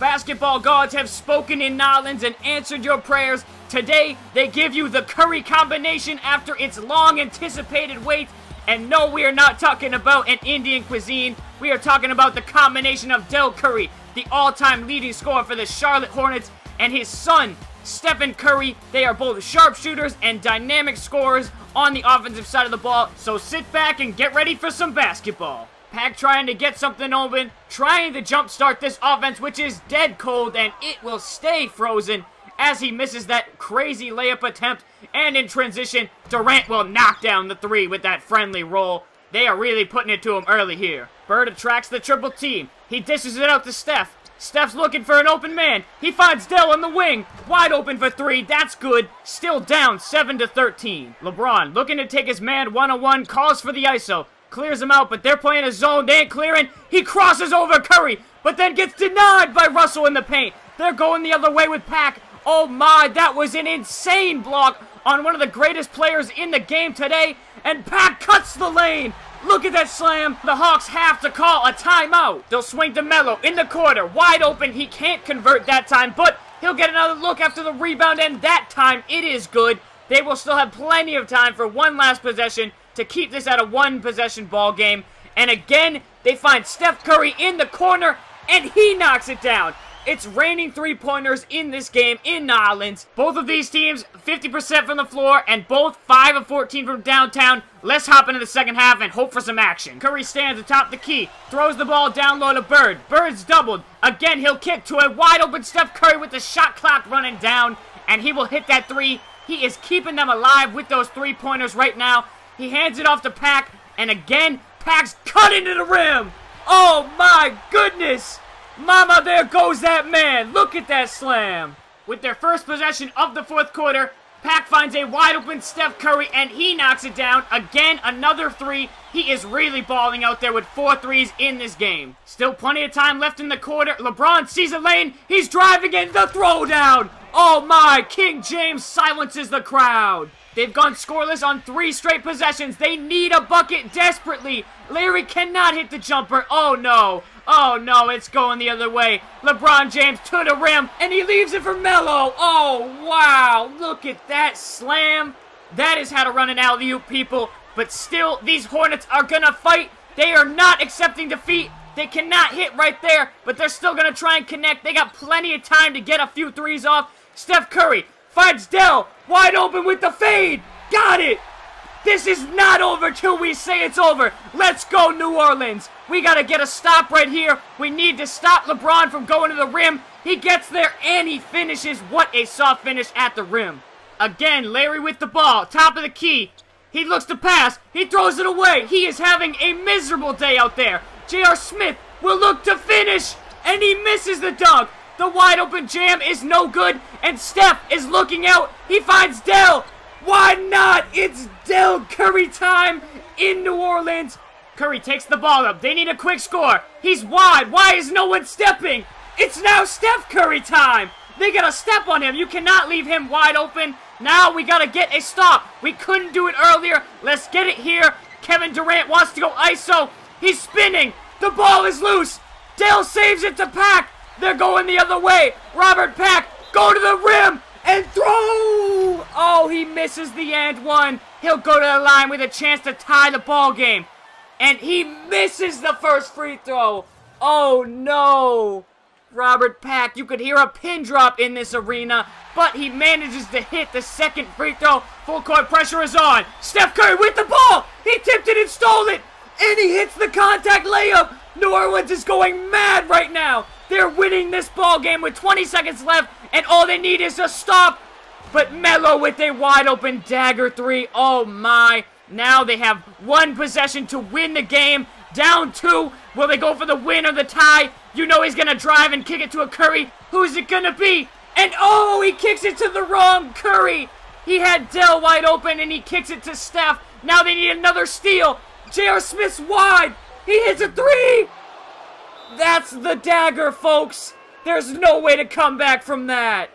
basketball gods have spoken in New Orleans and answered your prayers. Today, they give you the Curry combination after its long-anticipated wait. And no, we are not talking about an Indian cuisine. We are talking about the combination of Del Curry, the all-time leading scorer for the Charlotte Hornets, and his son, Stephen Curry. They are both sharpshooters and dynamic scorers on the offensive side of the ball. So sit back and get ready for some basketball. Pack trying to get something open, trying to jumpstart this offense, which is dead cold, and it will stay frozen as he misses that crazy layup attempt. And in transition, Durant will knock down the three with that friendly roll. They are really putting it to him early here. Bird attracts the triple team. He dishes it out to Steph. Steph's looking for an open man. He finds Dell on the wing. Wide open for three. That's good. Still down 7-13. LeBron looking to take his man one-on-one. Calls for the ISO. Clears him out, but they're playing a zone. They ain't clearing. He crosses over Curry, but then gets denied by Russell in the paint. They're going the other way with Pack. Oh my, that was an insane block on one of the greatest players in the game today. And Pack cuts the lane. Look at that slam. The Hawks have to call a timeout. They'll swing to Melo in the corner. Wide open. He can't convert that time, but he'll get another look after the rebound, and that time it is good. They will still have plenty of time for one last possession to keep this at a one-possession ball game. And again, they find Steph Curry in the corner, and he knocks it down. It's raining three-pointers in this game in New Orleans. Both of these teams, 50% from the floor, and both 5 of 14 from downtown. Let's hop into the second half and hope for some action. Curry stands atop the key, throws the ball down low to Bird. Bird's doubled. Again, he'll kick to a wide-open Steph Curry with the shot clock running down, and he will hit that three. He is keeping them alive with those three-pointers right now. He hands it off to Pack, and again, Pack's cut into the rim. Oh my goodness! Mama, there goes that man. Look at that slam. With their first possession of the fourth quarter, Pack finds a wide open Steph Curry, and he knocks it down. Again, another three. He is really balling out there with 4 threes in this game. Still plenty of time left in the quarter. LeBron sees a lane. He's driving in the throwdown. Oh my, King James silences the crowd. They've gone scoreless on 3 straight possessions. They need a bucket desperately. Larry cannot hit the jumper. Oh no. Oh no, it's going the other way. LeBron James to the rim, and he leaves it for Melo. Oh wow, look at that slam. That is how to run an alley-oop, people. But still, these Hornets are going to fight. They are not accepting defeat. They cannot hit right there, but they're still going to try and connect. They got plenty of time to get a few threes off. Steph Curry finds Dell wide open with the fade. Got it. This is not over till we say it's over. Let's go, New Orleans. We got to get a stop right here. We need to stop LeBron from going to the rim. He gets there, and he finishes. What a soft finish at the rim. Again, Larry with the ball. Top of the key. He looks to pass. He throws it away. He is having a miserable day out there. J.R. Smith will look to finish, and he misses the dunk. The wide-open jam is no good, and Steph is looking out. He finds Dell. Why not? It's Del Curry time in New Orleans. Curry takes the ball up. They need a quick score. He's wide. Why is no one stepping? It's now Steph Curry time. They got to step on him. You cannot leave him wide open. Now we got to get a stop. We couldn't do it earlier. Let's get it here. Kevin Durant wants to go ISO. He's spinning. The ball is loose. Del saves it to Pack. They're going the other way. Robert Pack, go to the rim and throw. Oh, he misses the and one. He'll go to the line with a chance to tie the ball game. And he misses the first free throw. Oh, no. Robert Pack, you could hear a pin drop in this arena, but he manages to hit the second free throw. Full court pressure is on. Steph Curry with the ball. He tipped it and stole it. And he hits the contact layup. New Orleans is going mad right now. They're winning this ball game with 20 seconds left, and all they need is a stop. But Melo with a wide-open dagger three. Oh, my. Now they have 1 possession to win the game. Down 2. Will they go for the win or the tie? You know he's going to drive and kick it to a Curry. Who's it going to be? And, oh, he kicks it to the wrong Curry. He had Dell wide open, and he kicks it to Steph. Now they need another steal. J.R. Smith's wide. He hits a 3. That's the dagger, folks. There's no way to come back from that.